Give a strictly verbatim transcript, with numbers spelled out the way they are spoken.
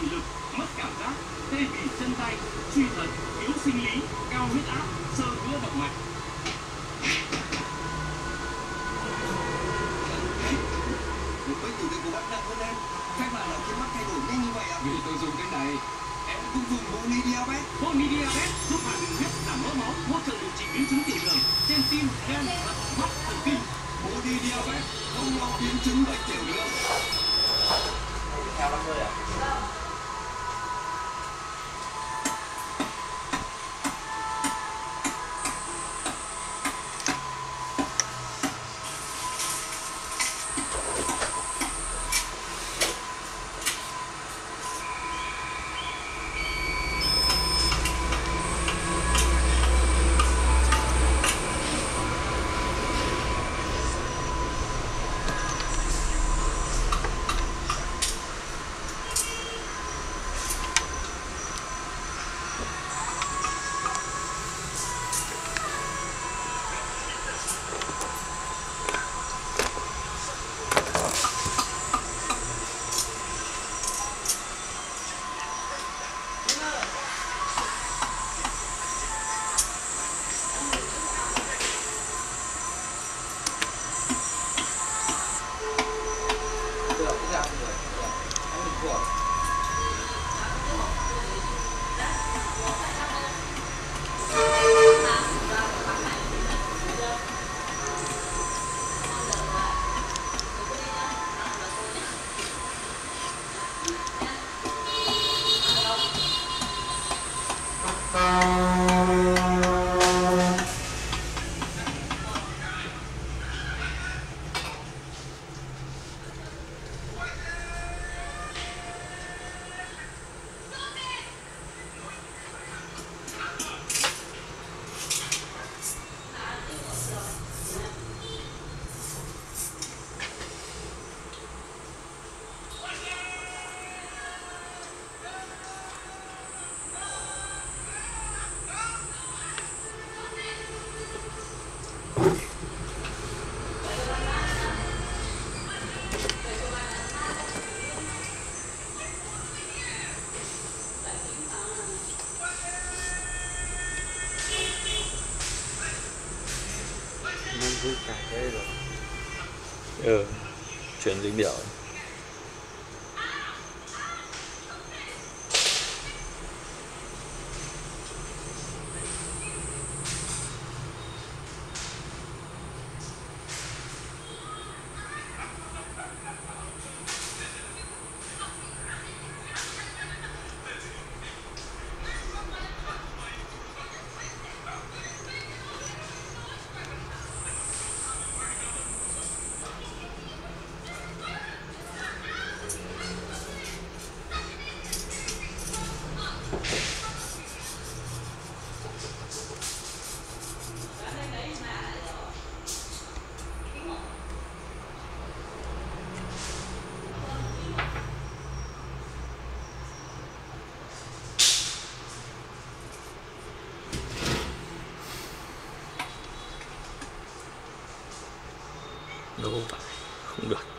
thị lực, mất cảm giác, tê bì chân tay, suy thận, yếu sinh lý, cao huyết áp, xơ vữa động mạch. Với từ cái của bạn nặng hơn em, các bạn là khiến mắt thay đổi nhanh như vậy ạ? Vì tôi dùng cái này, em cũng dùng Boni Diabet. Boni Diabet giúp bạn điều huyết, giảm mỡ máu, hỗ trợ điều trị biến chứng tiểu đường trên tim, gan, thận, mắt, thần kinh. Boni Diabet không lo biến chứng bệnh tiểu đường. Chào mọi người ạ. Ừ, chuyển dinh điệu. Đâu phải, không được.